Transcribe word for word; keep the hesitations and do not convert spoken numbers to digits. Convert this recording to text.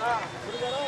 Curigarão. Curigarão.